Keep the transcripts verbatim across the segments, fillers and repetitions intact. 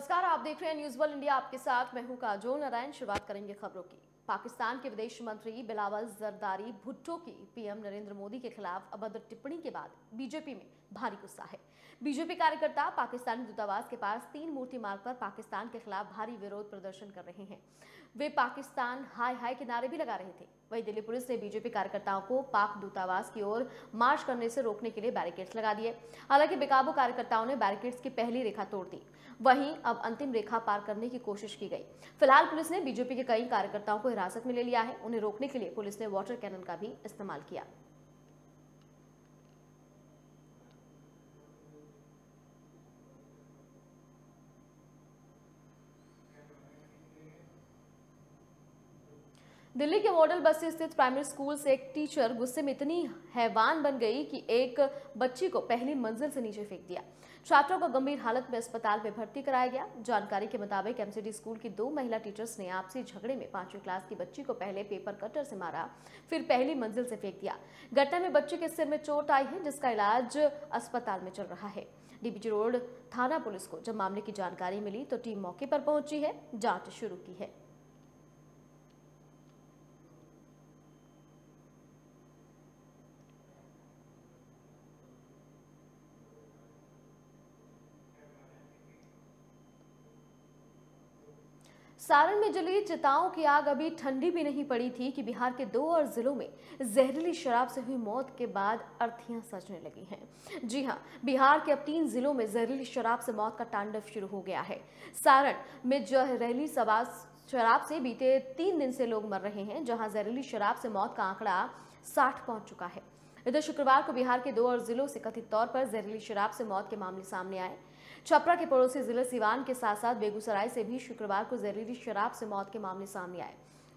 नमस्कार, आप देख रहे हैं न्यूज वर्ल्ड इंडिया। आपके साथ मैं हूं काजोल नारायण। शुरुआत करेंगे खबरों की। पाकिस्तान के विदेश मंत्री बिलावल जरदारी भुट्टो की पीएम नरेंद्र मोदी के खिलाफ अभद्र टिप्पणी के बाद बीजेपी में भारी गुस्सा है। बीजेपी कार्यकर्ता पाकिस्तानी दूतावास के पास तीन मूर्ति मार्ग पर पाकिस्तान के खिलाफ भारी विरोध प्रदर्शन कर रहे हैं। वे पाकिस्तान हाय हाय के नारे भी लगा रहे थे। वहीं दिल्ली पुलिस ने बीजेपी कार्यकर्ताओं को पाक दूतावास की ओर मार्च करने से रोकने के लिए बैरिकेड्स लगा दिए। हालांकि बेकाबू कार्यकर्ताओं ने बैरिकेड्स की पहली रेखा तोड़ दी, वहीं अब अंतिम रेखा पार करने की कोशिश की गई। फिलहाल पुलिस ने बीजेपी के कई कार्यकर्ताओं को हिरासत में ले लिया है। उन्हें रोकने के लिए पुलिस ने वाटर कैनन का भी इस्तेमाल किया। दिल्ली के मॉडल बस्ती स्थित प्राइमरी स्कूल से एक टीचर गुस्से में इतनी हैवान बन गई कि एक बच्ची को पहली मंजिल से नीचे फेंक दिया। छात्रों को गंभीर हालत में अस्पताल में भर्ती कराया गया। जानकारी के मुताबिक एमसीडी स्कूल की दो महिला टीचर्स ने आपसी झगड़े में पांचवी क्लास की बच्ची को पहले पेपर कटर से मारा, फिर पहली मंजिल से फेंक दिया। घटना में बच्ची के सिर में चोट आई है, जिसका इलाज अस्पताल में चल रहा है। डीबीटी रोड थाना पुलिस को जब मामले की जानकारी मिली तो टीम मौके पर पहुंची है, जाँच शुरू की है। सारण में जली चिताओं की आग अभी ठंडी भी नहीं पड़ी थी कि बिहार के दो और जिलों में जहरीली शराब से हुई मौत के बाद अर्थियां सजने लगी हैं। जी हां, बिहार के अब तीन जिलों में जहरीली शराब से मौत का तांडव शुरू हो गया है। सारण में जहरीली शराब से बीते तीन दिन से लोग मर रहे हैं, जहां जहरीली शराब से मौत का आंकड़ा साठ पहुंच चुका है। इधर शुक्रवार को बिहार के दो और जिलों से कथित तौर पर जहरीली शराब से मौत के मामले सामने आए। छपरा के पड़ोसी जिले सिवान के साथ साथ बेगूसराय से भी शुक्रवार को जहरीली शराब से मौत के मामले सामने आए।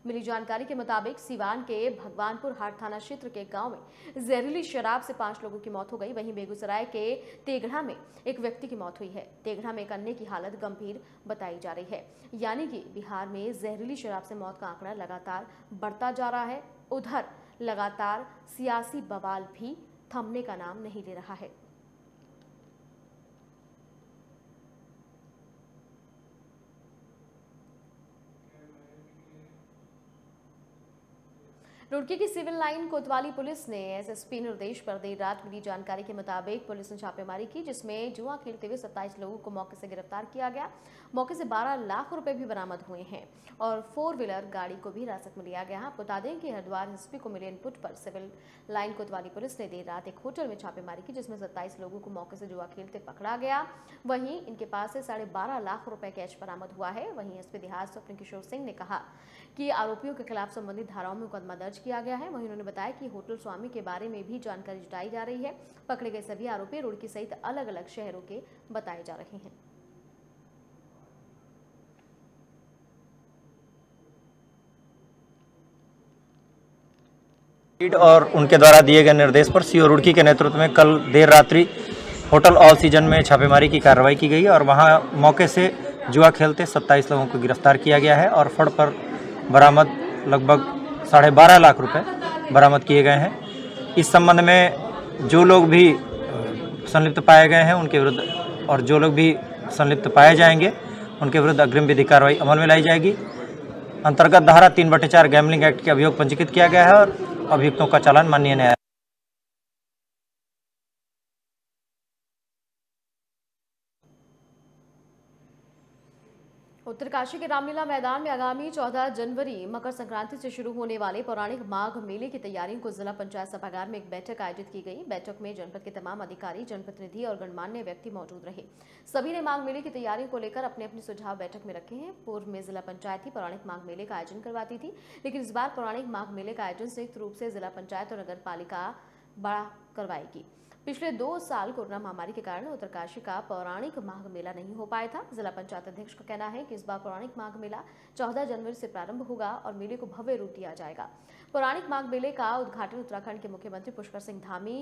मिली जानकारी के मुताबिक सिवान के भगवानपुर हाट थाना क्षेत्र के गांव में जहरीली शराब से पांच लोगों की मौत हो गई। वहीं बेगूसराय के तेघड़ा में एक व्यक्ति की मौत हुई है। तेघड़ा में एक अन्य की हालत गंभीर बताई जा रही है। यानी कि बिहार में जहरीली शराब से मौत का आंकड़ा लगातार बढ़ता जा रहा है। उधर लगातार सियासी बवाल भी थमने का नाम नहीं ले रहा है। रुड़की की सिविल लाइन कोतवाली पुलिस ने एसएसपी निर्देश पर देर रात मिली जानकारी के मुताबिक पुलिस ने छापेमारी की, जिसमें जुआ खेलते हुए सत्ताईस लोगों को मौके से गिरफ्तार किया गया। मौके से बारह लाख रुपए भी बरामद हुए हैं और फोर व्हीलर गाड़ी को भी हिरासत में लिया गया। आपको बता दें कि हरिद्वार एसपी को मिले इनपुट पर सिविल लाइन कोतवाली पुलिस ने देर रात एक होटल में छापेमारी की, जिसमें सत्ताईस लोगों को मौके से जुआ खेलते पकड़ा गया। वहीं इनके पास से साढ़े बारह लाख रुपए कैश बरामद हुआ है। वहीं एसपी देहात स्वप्न किशोर सिंह ने कहा कि आरोपियों के खिलाफ संबंधित धाराओं में मुकदमा दर्ज किया गया है। वहीं उन्होंने बताया कि होटल स्वामी के बारे में भी जानकारी जुटाई जा रही है। पकड़े गए सभी आरोपी रुड़की सहित अलग अलग शहरों के बताए जा रहे हैं। और उनके द्वारा दिए गए निर्देश पर सीओ रुड़की के नेतृत्व में कल देर रात्रि होटल ऑल सीजन में छापेमारी की कार्रवाई की गई और वहाँ मौके से जुआ खेलते सत्ताईस लोगों को गिरफ्तार किया गया है और फड़ पर बरामद लगभग साढ़े बारह लाख रुपए बरामद किए गए हैं। इस संबंध में जो लोग भी संलिप्त पाए गए हैं उनके विरुद्ध और जो लोग भी संलिप्त पाए जाएंगे उनके विरुद्ध अग्रिम विधि कार्रवाई अमल में लाई जाएगी। अंतर्गत धारा तीन बटे चार गैम्बलिंग एक्ट के अभियोग पंजीकृत किया गया है और अभियुक्तों का चालान माननीय न्यायालय उत्तरकाशी के रामलीला मैदान में आगामी चौदह जनवरी मकर संक्रांति से शुरू होने वाले पौराणिक माघ मेले की तैयारियों को जिला पंचायत सभागार में एक बैठक आयोजित की गई। बैठक में जनपद के तमाम अधिकारी, जनप्रतिनिधि और गणमान्य व्यक्ति मौजूद रहे। सभी ने माघ मेले की तैयारियों को लेकर अपने अपने सुझाव बैठक में रखे हैं। पूर्व में जिला पंचायत ही पौराणिक माघ मेले का आयोजन करवाती थी, लेकिन इस बार पौराणिक माघ मेले का आयोजन संयुक्त रूप से जिला पंचायत और नगर पालिका बड़ा करवाएगी। पिछले दो साल कोरोना महामारी के कारण उत्तरकाशी का पौराणिक माघ मेला नहीं हो पाया था। जिला पंचायत अध्यक्ष का कहना है कि इस बार पौराणिक माघ मेला चौदह जनवरी से प्रारंभ होगा और मेले को भव्य रूप दिया जाएगा। पौराणिक माघ मेले का उद्घाटन उत्तराखंड के मुख्यमंत्री पुष्कर सिंह धामी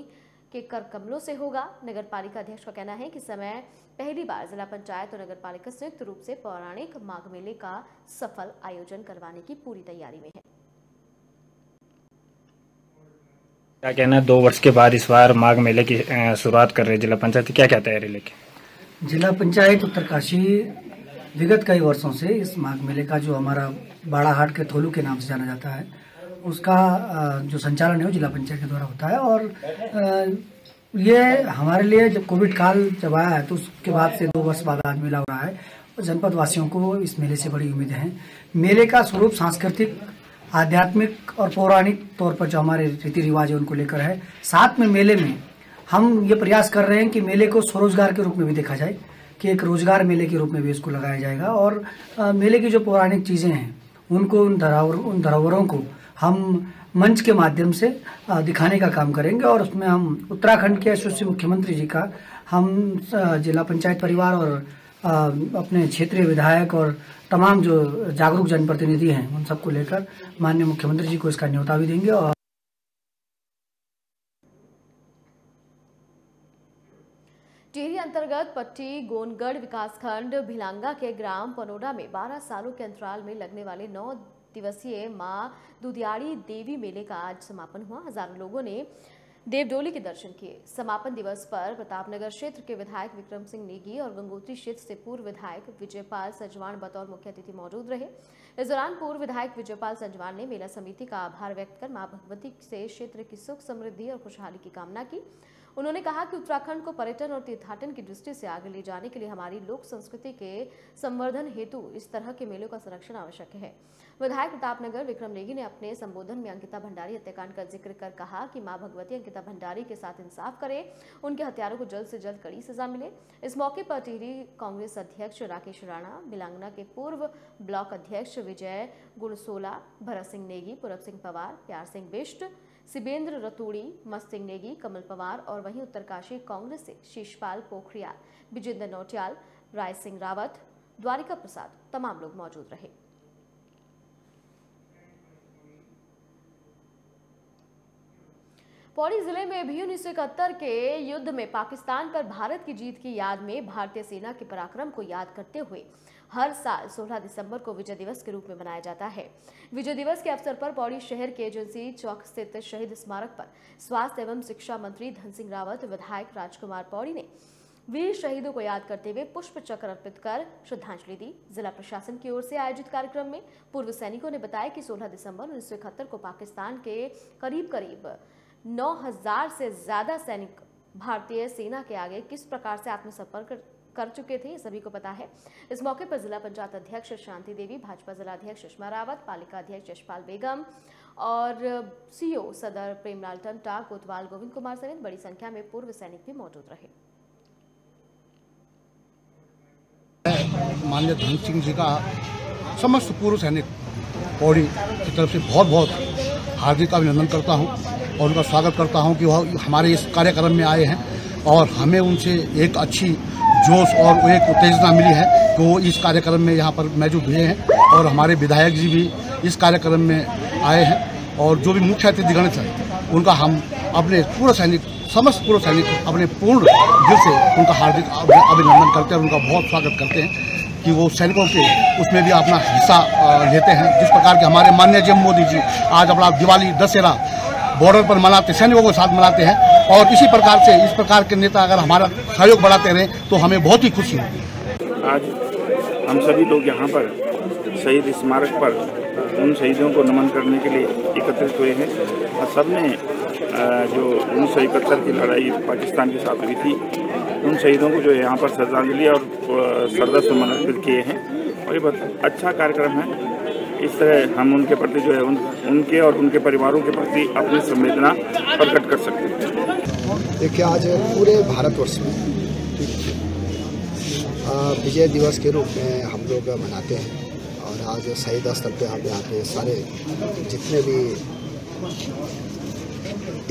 के कर कमलों से होगा। नगर पालिका अध्यक्ष का कहना है कि समय पहली बार जिला पंचायत और नगर पालिका संयुक्त रूप से पौराणिक माघ मेले का सफल आयोजन करवाने की पूरी तैयारी में है। क्या कहना है, दो वर्ष के बाद इस बार माघ मेले की शुरुआत कर रहे जिला पंचायत, क्या क्या तैयारी लेके? जिला पंचायत उत्तरकाशी विगत कई वर्षों से इस माघ मेले का जो हमारा बाड़ाहाट के थोलू के नाम से जाना जाता है उसका जो संचालन है वो जिला पंचायत के द्वारा होता है। और ये हमारे लिए जब कोविड काल जब आया है तो उसके बाद से दो वर्ष बाद आज मेला हो रहा है और जनपद वासियों को इस मेले से बड़ी उम्मीदें हैं। मेले का स्वरूप सांस्कृतिक, आध्यात्मिक और पौराणिक तौर पर जो हमारे रीति रिवाज है उनको लेकर है। साथ में मेले में हम ये प्रयास कर रहे हैं कि मेले को स्वरोजगार के रूप में भी देखा जाए कि एक रोजगार मेले के रूप में भी इसको लगाया जाएगा। और आ, मेले की जो पौराणिक चीज़ें हैं उनको उन धरोहर उन धरोहरों को हम मंच के माध्यम से आ, दिखाने का काम करेंगे। और उसमें हम उत्तराखंड के यशस्वी मुख्यमंत्री जी का हम जिला पंचायत परिवार और आ, अपने क्षेत्रीय विधायक और तमाम जो जागरूक जनप्रतिनिधि हैं उन सबको लेकर माननीय मुख्यमंत्री जी को इसका न्योता भी देंगे। और टिहरी अंतर्गत पट्टी गोनगढ़ विकासखंड भिलांगा के ग्राम पनोडा में बारह सालों के अंतराल में लगने वाले नौ दिवसीय माँ दुधियारी देवी मेले का आज समापन हुआ। हजारों लोगों ने देवडोली के दर्शन किए। समापन दिवस पर प्रतापनगर क्षेत्र के विधायक विक्रम सिंह नेगी और गंगोत्री क्षेत्र से पूर्व विधायक विजयपाल सजवान बतौर मुख्य अतिथि मौजूद रहे। इस दौरान पूर्व विधायक विजयपाल सजवान ने मेला समिति का आभार व्यक्त कर मां भगवती से क्षेत्र की सुख समृद्धि और खुशहाली की कामना की। उन्होंने कहा कि उत्तराखंड को पर्यटन और तीर्थाटन की दृष्टि से आगे ले जाने के लिए हमारी लोक संस्कृति के संवर्धन हेतु इस तरह के मेलों का संरक्षण आवश्यक है। विधायक प्रतापनगर विक्रम नेगी ने अपने संबोधन में अंकिता भंडारी हत्याकांड का जिक्र कर कहा कि मां भगवती अंकिता भंडारी के साथ इंसाफ करे, उनके हत्यारों को जल्द से जल्द कड़ी सजा मिले। इस मौके पर टिहरी कांग्रेस अध्यक्ष राकेश राणा, बिलांगना के पूर्व ब्लॉक अध्यक्ष विजय गुड़सोला, भरत सिंह नेगी, पूरब सिंह पवार, प्यार सिंह बिष्ट, सिबेंद्र रतूड़ी, मत सिंह नेगी, कमल पवार और वहीं उत्तरकाशी कांग्रेस से शीशपाल पोखरियाल, बिजेंदर नौटियाल, राय सिंह रावत, द्वारिका प्रसाद तमाम लोग मौजूद रहे। पौड़ी जिले में भी उन्नीस सौ इकहत्तर के युद्ध में पाकिस्तान पर भारत की जीत की याद में भारतीय सेना के पराक्रम को याद करते हुए हर साल सोलह दिसंबर को विजय दिवस के रूप में मनाया जाता है। विजय दिवस के अवसर पर पौड़ी शहर के एजेंसी चौक स्थित शहीद स्मारक पर स्वास्थ्य एवं शिक्षा मंत्री धन सिंह रावत, विधायक राजकुमार पौड़ी ने वीर शहीदों को याद करते हुए पुष्प चक्र अर्पित कर श्रद्धांजलि दी। जिला प्रशासन की ओर से आयोजित कार्यक्रम में पूर्व सैनिकों ने बताया कि सोलह दिसंबर उन्नीस सौ इकहत्तर को पाकिस्तान के करीब करीब नौ हजार से ज्यादा सैनिक भारतीय सेना के आगे किस प्रकार से आत्मसमर्पण कर चुके थे सभी को पता है। इस मौके पर जिला पंचायत अध्यक्ष शांति देवी, भाजपा जिला अध्यक्ष सुषमा रावत, पालिका अध्यक्ष यशपाल बेगम और सीओ सदर प्रेमलाल टंटा, कोतवाल गोविंद कुमार समेत बड़ी संख्या में पूर्व सैनिक भी मौजूद रहे। माननीय धन सिंह जी का समस्त पूर्व सैनिक पौड़ी की तरफ से बहुत बहुत हार्दिक अभिनंदन करता हूँ और उनका स्वागत करता हूँ कि वह हमारे इस कार्यक्रम में आए हैं और हमें उनसे एक अच्छी जोश और एक उत्तेजना मिली है कि वो इस कार्यक्रम में यहाँ पर मौजूद हुए हैं। और हमारे विधायक जी भी इस कार्यक्रम में आए हैं और जो भी मुख्य अतिथिगण थे उनका हम अपने पूर्व सैनिक समस्त पूर्व सैनिक अपने पूर्ण दिल से उनका हार्दिक अभिनंदन करते हैं और उनका बहुत स्वागत करते हैं कि वो सैनिकों के उसमें भी अपना हिस्सा लेते हैं। जिस प्रकार के हमारे माननीय जी मोदी जी आज अपना दिवाली दशहरा बॉर्डर पर मनाते सैनिकों के साथ मनाते हैं और इसी प्रकार से इस प्रकार के नेता अगर हमारा सहयोग बढ़ाते रहे तो हमें बहुत ही खुशी होगी। आज हम सभी लोग यहाँ पर शहीद स्मारक पर उन शहीदों को नमन करने के लिए एकत्रित हुए हैं और सबने जो उन्नीस सौ इकहत्तर की लड़ाई पाकिस्तान के साथ हुई थी उन शहीदों को जो यहाँ पर श्रद्धांजलि और श्रद्धा सुमन अर्पित किए हैं और ये बहुत अच्छा कार्यक्रम है। इस तरह हम उनके प्रति जो है उन, उनके और उनके परिवारों के प्रति अपनी संवेदना प्रकट कर सकते हैं। देखिए आज पूरे भारतवर्ष में विजय दिवस के रूप में हम लोग मनाते हैं और आज शहीद स्थल पर हम यहाँ पे सारे जितने भी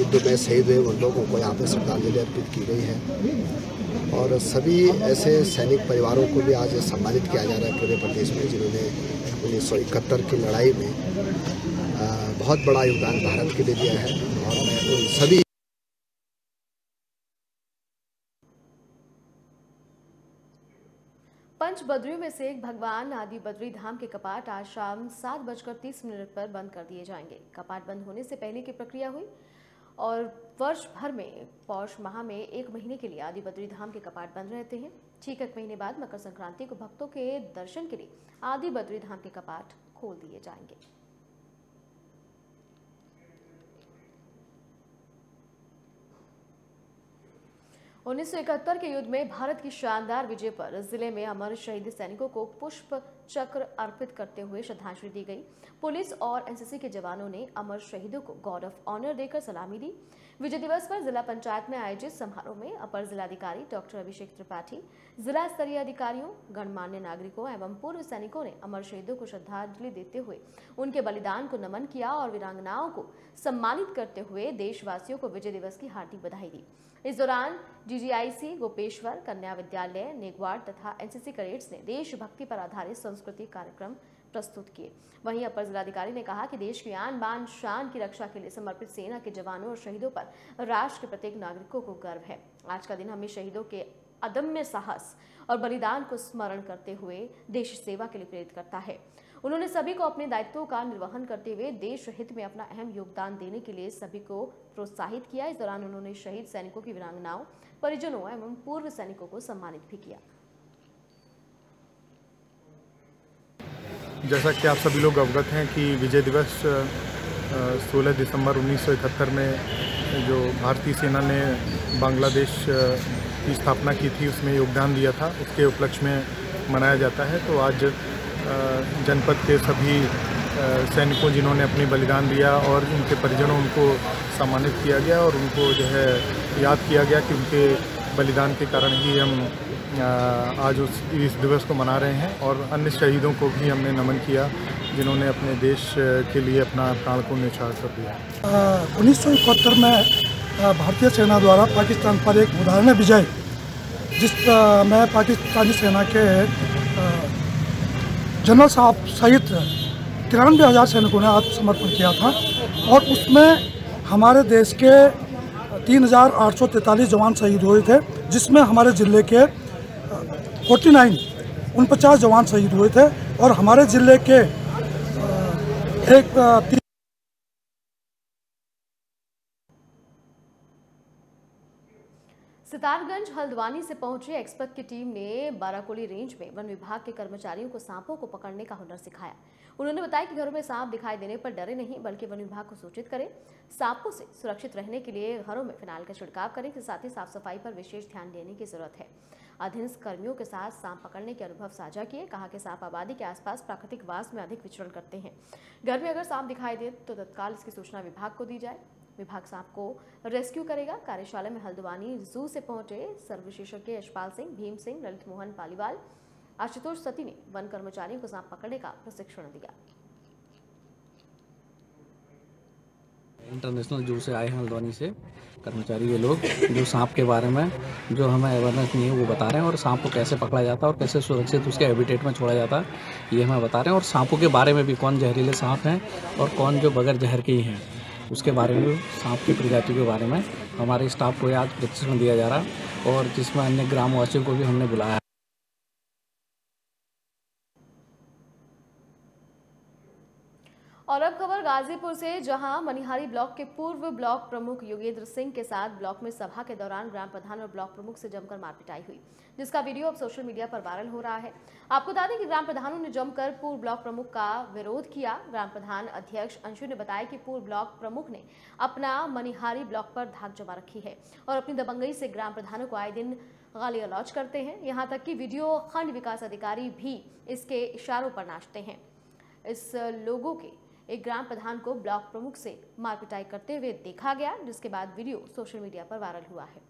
युद्ध में शहीद हुए उन लोगों को यहाँ पे श्रद्धांजलि अर्पित की गई है और सभी ऐसे सैनिक परिवारों को भी आज सम्मानित किया जा रहा है पूरे प्रदेश में जिन्होंने उन्नीस सौ इकहत्तर की लड़ाई में आ, बहुत बड़ा योगदान भारत के लिए दिया है और मैं उन सभी पंच बद्रियों में से एक भगवान आदि बद्री धाम के कपाट आज शाम सात बजकर तीस मिनट पर बंद कर दिए जाएंगे। कपाट बंद होने से पहले की प्रक्रिया हुई और वर्ष भर में पौष माह में एक महीने के लिए आदि बद्री धाम के कपाट बंद रहते हैं। ठीक एक महीने बाद मकर संक्रांति को भक्तों के दर्शन के लिए आदि बद्री धाम के कपाट खोल दिए जाएंगे। उन्नीस सौ इकहत्तर के युद्ध में भारत की शानदार विजय पर जिले में अमर शहीद सैनिकों को पुष्प चक्र अर्पित करते हुए श्रद्धांजलि दी गई। पुलिस और एनसीसी के जवानों ने अमर शहीदों को गार्ड ऑफ ऑनर देकर सलामी दी। विजय दिवस पर जिला पंचायत में आयोजित समारोह में अपर जिलाधिकारी डॉक्टर अभिषेक त्रिपाठी, जिला स्तरीय अधिकारियों, गणमान्य नागरिकों एवं पूर्व सैनिकों ने अमर शहीदों को श्रद्धांजलि देते हुए उनके बलिदान को नमन किया और वीरांगनाओं को सम्मानित करते हुए देशवासियों को विजय दिवस की हार्दिक बधाई दी। इस दौरान जीजीआईसी, गोपेश्वर कन्या विद्यालय, नेगवाड़ तथा एनसीसी कैडेट्स ने देशभक्ति पर आधारित संस्कृति कार्यक्रम प्रस्तुत किए। वहीं अपर जिलाधिकारी ने कहा कि देश की आन बान शान की रक्षा के लिए समर्पित सेना के जवानों और शहीदों पर राष्ट्र के प्रत्येक नागरिकों को गर्व है। आज का दिन हमें शहीदों के अदम्य साहस और बलिदान को स्मरण करते हुए देश सेवा के लिए प्रेरित करता है। उन्होंने सभी को अपने दायित्वों का निर्वहन करते हुए देश हित में अपना अहम योगदान देने के लिए सभी को प्रोत्साहित किया। इस दौरान उन्होंने शहीद सैनिकों की वीरांगनाओं, परिजनों एवं पूर्व सैनिकों को सम्मानित भी किया। जैसा कि आप सभी लोग अवगत हैं कि विजय दिवस सोलह दिसंबर उन्नीस सौ इकहत्तर में जो भारतीय सेना ने बांग्लादेश की स्थापना की थी उसमें योगदान दिया था, उसके उपलक्ष्य में मनाया जाता है। तो आज जनपद के सभी सैनिकों जिन्होंने अपने बलिदान दिया और उनके परिजनों, उनको सम्मानित किया गया और उनको जो है याद किया गया कि उनके बलिदान के कारण ही हम आज उस इस दिवस को मना रहे हैं। और अन्य शहीदों को भी हमने नमन किया जिन्होंने अपने देश के लिए अपना प्राण को न्यौछावर कर दिया। उन्नीस सौ इकहत्तर में भारतीय सेना द्वारा पाकिस्तान पर एक उदाहरणीय विजय, जिस में पाकिस्तानी सेना के जनरल साहब सहित तिरानवे हज़ार सैनिकों ने आत्मसमर्पण किया था और उसमें हमारे देश के तीन हज़ार आठ सौ तैंतालीस जवान शहीद हुए थे, जिसमें हमारे ज़िले के उनचास उनपचास जवान शहीद हुए थे और हमारे ज़िले के एक सितारगंज हल्द्वानी से पहुंची एक्सपर्ट की टीम ने बाराकोली रेंज में वन विभाग के कर्मचारियों को सांपों को पकड़ने का हुनर सिखाया। उन्होंने बताया कि घरों में सांप दिखाई देने पर डरे नहीं बल्कि वन विभाग को सूचित करें। सांपों से सुरक्षित रहने के लिए घरों में फिनाइल का छिड़काव करें, के साथ ही साफ सफाई पर विशेष ध्यान देने की जरूरत है। अधीनस्थ कर्मियों के साथ सांप पकड़ने के अनुभव साझा किए। कहा कि सांप आबादी के आसपास प्राकृतिक वास में अधिक विचरण करते हैं। घर में अगर सांप दिखाई दे तो तत्काल इसकी सूचना विभाग को दी जाए, विभाग सांप को रेस्क्यू करेगा। कार्यशाला में हल्द्वानी जू से पहुंचे सर्व विशेषज्ञ यशपाल सिंह, भीम सिंह, ललित मोहन पालीवाल, आशुतोष सती ने वन कर्मचारियों को सांप पकड़ने का प्रशिक्षण दिया। इंटरनेशनल जू से आए हैं हल्द्वानी से कर्मचारी ये लोग, जो सांप के बारे में जो हमें अवेयरनेस नहीं है वो बता रहे हैं और सांप को कैसे पकड़ा जाता है और कैसे सुरक्षित उसके हैबिटेट में छोड़ा जाता है ये हमें बता रहे हैं। और सांपों के बारे में भी कौन जहरीले सांप हैं और कौन जो बगैर जहर के ही हैं उसके बारे में, सांप की प्रजाति के बारे में हमारे स्टाफ को आज प्रशिक्षण दिया जा रहा और जिसमें अन्य ग्रामवासियों को भी हमने बुलाया। और अब खबर गाजीपुर से, जहां मनिहारी ब्लॉक के पूर्व ब्लॉक प्रमुख योगेंद्र सिंह के साथ ब्लॉक में सभा के दौरान ग्राम प्रधान और ब्लॉक प्रमुख से जमकर मारपिटाई हुई, जिसका वीडियो अब सोशल मीडिया पर वायरल हो रहा है। आपको बता दें कि ग्राम प्रधानों ने जमकर पूर्व ब्लॉक प्रमुख का विरोध किया। ग्राम प्रधान अध्यक्ष अंशु ने बताया कि पूर्व ब्लॉक प्रमुख ने अपना मनिहारी ब्लॉक पर धाक जमा रखी है और अपनी दबंगई से ग्राम प्रधानों को आए दिन गाली गलौज करते हैं। यहाँ तक कि वीडियो खंड विकास अधिकारी भी इसके इशारों पर नाचते हैं। इस लोगों के एक ग्राम प्रधान को ब्लॉक प्रमुख से मारपिटाई करते हुए देखा गया, जिसके बाद वीडियो सोशल मीडिया पर वायरल हुआ है।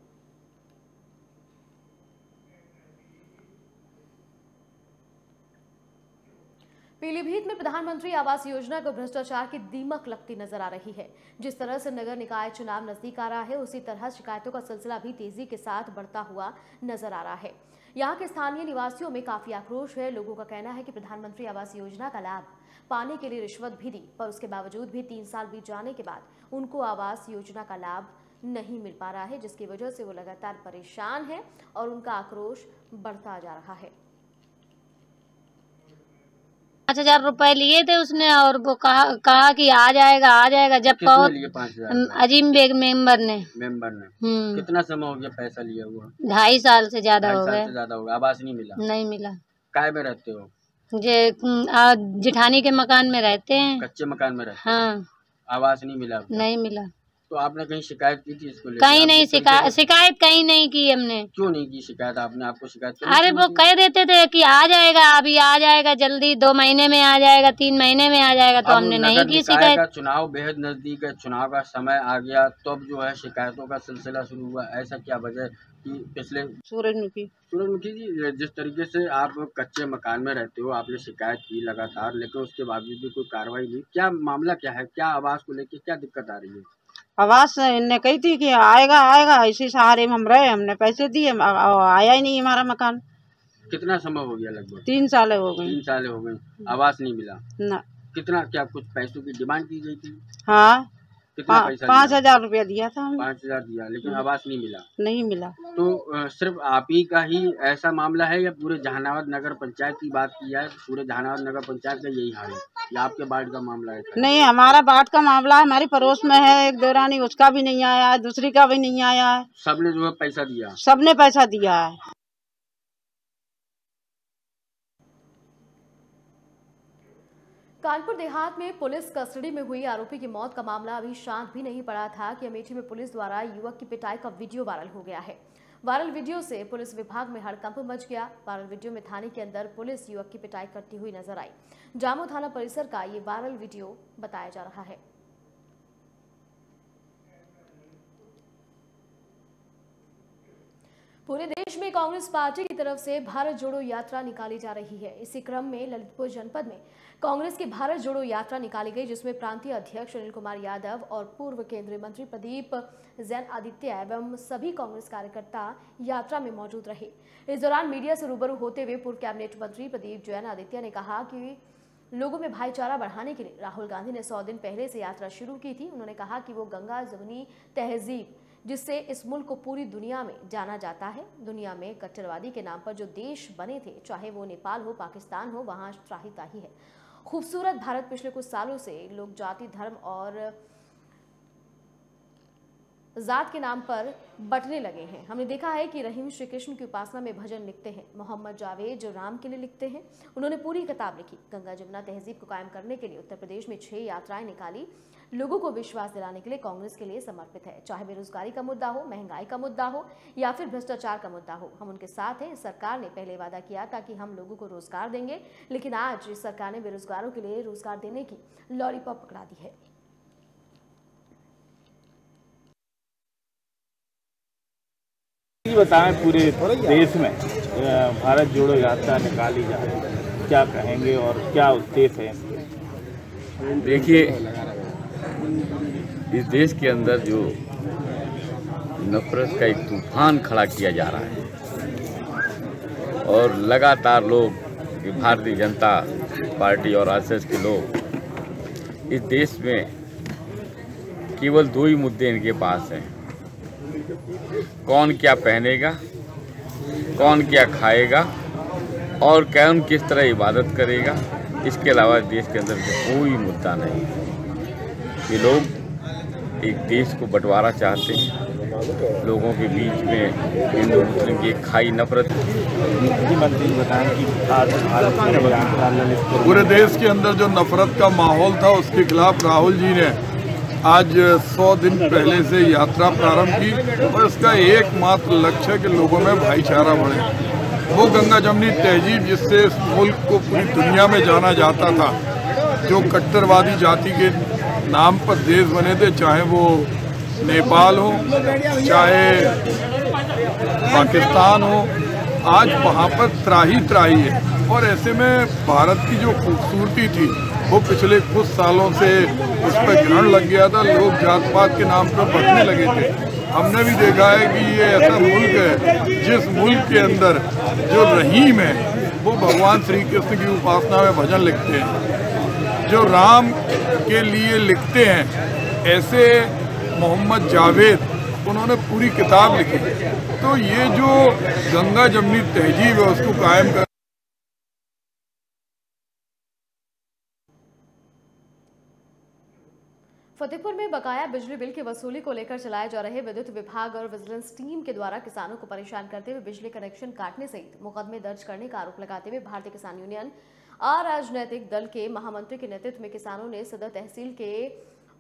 पीलीभीत में प्रधानमंत्री आवास योजना को भ्रष्टाचार की दीमक लगती नजर आ रही है। जिस तरह से नगर निकाय चुनाव नजदीक आ रहा है, उसी तरह शिकायतों का सिलसिला भी तेजी के साथ बढ़ता हुआ नजर आ रहा है। यहाँ के स्थानीय निवासियों में काफी आक्रोश है। लोगों का कहना है कि प्रधानमंत्री आवास योजना का लाभ पाने के लिए रिश्वत भी दी, पर उसके बावजूद भी तीन साल बीत जाने के बाद उनको आवास योजना का लाभ नहीं मिल पा रहा है, जिसकी वजह से वो लगातार परेशान है और उनका आक्रोश बढ़ता जा रहा है। पाँच हजार रूपए लिए थे उसने और वो कहा कहा कि आ जाएगा आ जाएगा जब कहो अजीम बेग मेंबर ने मेंबर ने कितना समय हो गया पैसा लिया हुआ? ढाई साल से ज्यादा हो गया। ज्यादा हो गया, आवास नहीं मिला? नहीं मिला। काय में रहते हो? जे जेठानी के मकान में रहते हैं, कच्चे मकान में रहते। हाँ, आवास नहीं मिला? नहीं मिला। तो आपने कहीं शिकायत की थी इसको? कहीं नहीं शिकायत, शिकायत कहीं नहीं की हमने। क्यों नहीं की शिकायत आपने? आपको शिकायत? अरे वो कह देते थे कि आ जाएगा, अभी आ जाएगा, जल्दी दो महीने में आ जाएगा, तीन महीने में आ जाएगा, तो हमने नहीं की शिकायत। चुनाव बेहद नजदीक है, चुनाव का समय आ गया, तब जो है शिकायतों का सिलसिला शुरू हुआ, ऐसा क्या वजह की? पिछले सूरजमुखी सूरजमुखी जी, जिस तरीके से आप कच्चे मकान में रहते हो, आपने शिकायत की लगातार, लेकिन उसके बावजूद भी कोई कार्रवाई नहीं, क्या मामला क्या है? क्या आवाज को लेकर क्या दिक्कत आ रही है? आवास ने कही थी कि आएगा आएगा, इसी सहारे में हम रहे, हमने पैसे दिए, आया ही नहीं हमारा मकान। कितना समय हो गया? लगभग तीन साल हो गए। तीन साल हो गए, आवास नहीं मिला ना। कितना, क्या कुछ पैसों की डिमांड की गई थी? हाँ, कितना पा, पैसा? पाँच हजार रुपया दिया था हमने। पाँच हजार दिया, लेकिन आवास नहीं मिला। नहीं मिला। तो सिर्फ आप ही का ही ऐसा मामला है या पूरे जहानाबाद नगर पंचायत की बात की जाए? पूरे जहानाबाद नगर पंचायत का यही हाल है या आपके वार्ड का मामला है? नहीं, हमारा वार्ड का मामला है, हमारे पड़ोस में है एक दौरानी, उसका भी नहीं आया है, दूसरी का भी नहीं आया है। सबने जो है पैसा दिया? सबने पैसा दिया है। कानपुर देहात में पुलिस कस्टडी में हुई आरोपी की मौत का मामला अभी शांत भी नहीं पड़ा था कि अमेठी में पुलिस द्वारा युवक की पिटाई का वीडियो वायरल हो गया है। वायरल वीडियो से पुलिस विभाग में हड़कंप मच गया। वायरल वीडियो में थाने के अंदर पुलिस युवक की पिटाई करती हुई नजर आई। जामो थाना परिसर का ये वायरल वीडियो बताया जा रहा है। पूरे देश में कांग्रेस पार्टी की तरफ से भारत जोड़ो यात्रा निकाली जा रही है। इसी क्रम में ललितपुर जनपद में कांग्रेस की भारत जोड़ो यात्रा निकाली गई, जिसमें प्रांतीय अध्यक्ष अनिल कुमार यादव और पूर्व केंद्रीय मंत्री प्रदीप जैन आदित्य एवं सभी कांग्रेस कार्यकर्ता यात्रा में मौजूद रहे। इस दौरान मीडिया से रूबरू होते हुए पूर्व कैबिनेट मंत्री प्रदीप जैन आदित्य ने कहा कि लोगों में भाईचारा बढ़ाने के लिए राहुल गांधी ने सौ दिन पहले से यात्रा शुरू की थी। उन्होंने कहा कि वो गंगा जमुनी तहजीब, जिससे इस मुल्क को पूरी दुनिया में जाना जाता है, दुनिया में कट्टरवादी के नाम पर जो देश बने थे, चाहे वो नेपाल हो, पाकिस्तान हो, वहाँ त्राहिता ही है। खूबसूरत भारत पिछले कुछ सालों से लोग जाति, धर्म और जात के नाम पर बटने लगे हैं। हमने देखा है कि रहीम श्री कृष्ण की उपासना में भजन लिखते हैं, मोहम्मद जावेद जो राम के लिए लिखते हैं, उन्होंने पूरी किताब लिखी। गंगा जमुना तहजीब को कायम करने के लिए उत्तर प्रदेश में छह यात्राएं निकाली। लोगों को विश्वास दिलाने के लिए कांग्रेस के लिए समर्पित है, चाहे बेरोजगारी का मुद्दा हो, महंगाई का मुद्दा हो या फिर भ्रष्टाचार का मुद्दा हो, हम उनके साथ हैं। सरकार ने पहले वादा किया था कि हम लोगों को रोजगार देंगे, लेकिन आज इस सरकार ने बेरोजगारों के लिए रोजगार देने की लॉलीपॉप पकड़ा दी है। बताएं, पूरे देश में भारत जोड़ो यात्रा निकाली जा रही है, क्या कहेंगे और क्या उद्देश्य है? देखिए, इस देश के अंदर जो नफरत का एक तूफान खड़ा किया जा रहा है और लगातार लोग, भारतीय जनता पार्टी और आरएसएस के लोग, इस देश में केवल दो ही मुद्दे इनके पास हैं, कौन क्या पहनेगा, कौन क्या खाएगा और कौन किस तरह इबादत करेगा। इसके अलावा देश के अंदर कोई मुद्दा नहीं है। ये लोग एक देश को बंटवारा चाहते हैं, लोगों के बीच में हिंदू मुस्लिम की खाई नफरत। मुख्यमंत्री बताएं कि पूरे देश के अंदर जो नफरत का माहौल था, उसके खिलाफ राहुल जी ने आज सौ दिन पहले से यात्रा प्रारंभ की और इसका एकमात्र लक्ष्य है कि लोगों में भाईचारा बढ़े। वो गंगा जमुनी तहजीब, जिससे इस मुल्क को पूरी दुनिया में जाना जाता था, जो कट्टरवादी जाति के नाम पर देश बने थे, चाहे वो नेपाल हो, चाहे पाकिस्तान हो, आज वहाँ पर त्राही त्राही है। और ऐसे में भारत की जो खूबसूरती थी, वो पिछले कुछ सालों से उस पर ग्रहण लग गया था, लोग जात पात के नाम पर बढ़ने लगे थे। हमने भी देखा है कि ये ऐसा मुल्क है जिस मुल्क के अंदर जो रहीम है वो भगवान श्री कृष्ण की उपासना में भजन लिखते हैं, जो राम के लिए लिखते हैं, ऐसे मोहम्मद जावेद उन्होंने पूरी किताब लिखी। तो ये जो गंगा जमुनी तहजीब है उसको कायम कर उदयपुर में बकाया बिजली बिल की वसूली को लेकर चलाए जा रहे विद्युत विभाग और विजिलेंस टीम के द्वारा किसानों को परेशान करते हुए बिजली कनेक्शन काटने सहित मुकदमे दर्ज करने का आरोप लगाते हुए भारतीय किसान यूनियन अराजनैतिक दल के महामंत्री के नेतृत्व में किसानों ने सदर तहसील के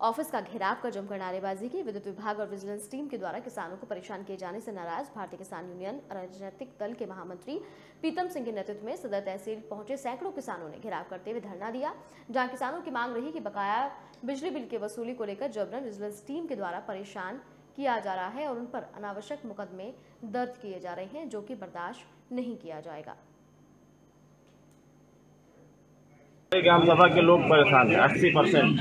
ऑफिस का घेराव कर जमकर नारेबाजी की। विद्युत विभाग और विजिलेंस टीम के द्वारा किसानों को परेशान किए जाने से नाराज भारतीय किसान यूनियन राजनीतिक दल के महामंत्री पीतम सिंह के नेतृत्व में सदर तहसील पहुंचे सैकड़ों किसानों ने घेराव करते हुए धरना दिया, जहां किसानों की मांग रही कि बकाया बिजली बिल की वसूली को लेकर जबरन विजिलेंस टीम के द्वारा परेशान किया जा रहा है और उन पर अनावश्यक मुकदमे दर्ज किए जा रहे हैं, जो कि बर्दाश्त नहीं किया जाएगा। ग्राम सभा के लोग परेशान हैं अस्सी परसेंट।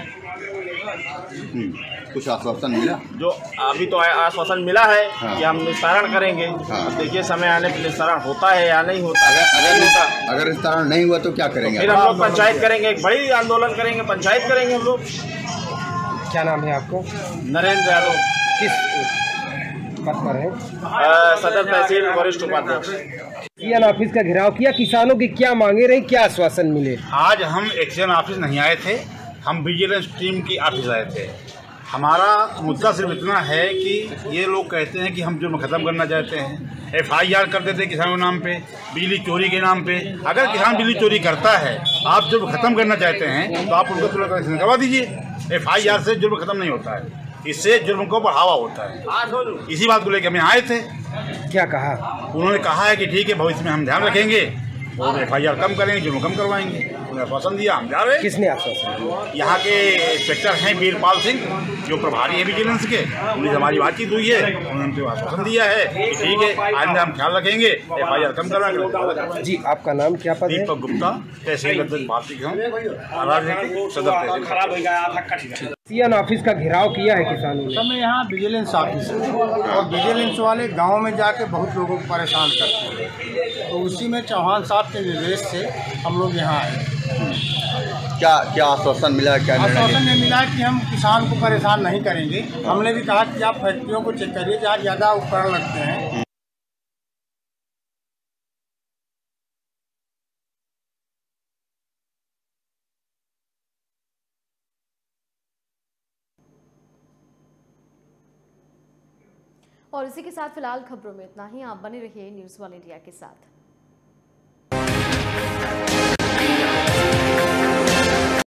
कुछ आश्वासन मिला? जो अभी तो आश्वासन मिला है हाँ। कि हम निस्तारण करेंगे हाँ। देखिए समय आने पर निस्तारण होता है या नहीं होता है। अगर अगर, अगर निस्तारण नहीं हुआ तो क्या करेंगे? फिर हम लोग पंचायत करेंगे, एक बड़ी आंदोलन करेंगे, पंचायत करेंगे हम लोग। क्या नाम है आपको? नरेंद्र यादव। किस पद पर है? सदर तहसील वरिष्ठ उपाध्यक्ष। एक्शन ऑफिस का घेराव किया, किसानों की क्या मांगे रही, क्या आश्वासन मिले? आज हम एक्शन ऑफिस नहीं आए थे, हम विजिलेंस टीम की ऑफिस आए थे। हमारा मुद्दा सिर्फ इतना है कि ये लोग कहते हैं कि हम जुर्म खत्म करना चाहते हैं। एफ आई आर कर देते किसानों के नाम पे, बिजली चोरी के नाम पे। अगर किसान बिजली चोरी करता है, आप जुर्म खत्म करना चाहते हैं तो आप उनको तुरंत एक्शन करवा दीजिए। एफ आई आर से जुर्म खत्म नहीं होता है, इससे जुर्म को बढ़ावा होता है। इसी बात को लेकर हम आए थे। क्या कहा उन्होंने? कहा है कि ठीक है, भविष्य में हम ध्यान रखेंगे और एफ आई आर कम करेंगे, जुर्म कम करवाएंगे। उन्हें आश्वासन दिया, हम जा रहे हैं। किसने आश्वासन? यहाँ के इंस्पेक्टर हैं वीरपाल सिंह, जो प्रभारी है विजिलेंस के। उन्हें हमारी बातचीत हुई है, उन्होंने आश्वासन दिया है कि ठीक है, आज हम ख्याल रखेंगे, एफ आई आर कम करवाएंगे। जी आपका नाम क्या पद? दीपक गुप्ता, तहसील भारतीय। सीएन ऑफिस का घेराव किया है किसानों ने। समय यहाँ विजिलेंस ऑफिस है और विजिलेंस वाले गांव में जाके बहुत लोगों को परेशान करते हैं, तो उसी में चौहान साहब के निर्देश से हम लोग यहाँ आए। क्या क्या आश्वासन मिला? क्या आश्वासन में मिला कि हम किसान को परेशान नहीं करेंगे। हमने भी कहा कि आप फैक्ट्रियों को चेक करिए जहाँ ज़्यादा उपकरण लगते हैं। और इसी के साथ फिलहाल खबरों में इतना ही। आप बने रहिए न्यूज़ वर्ल्ड इंडिया के साथ।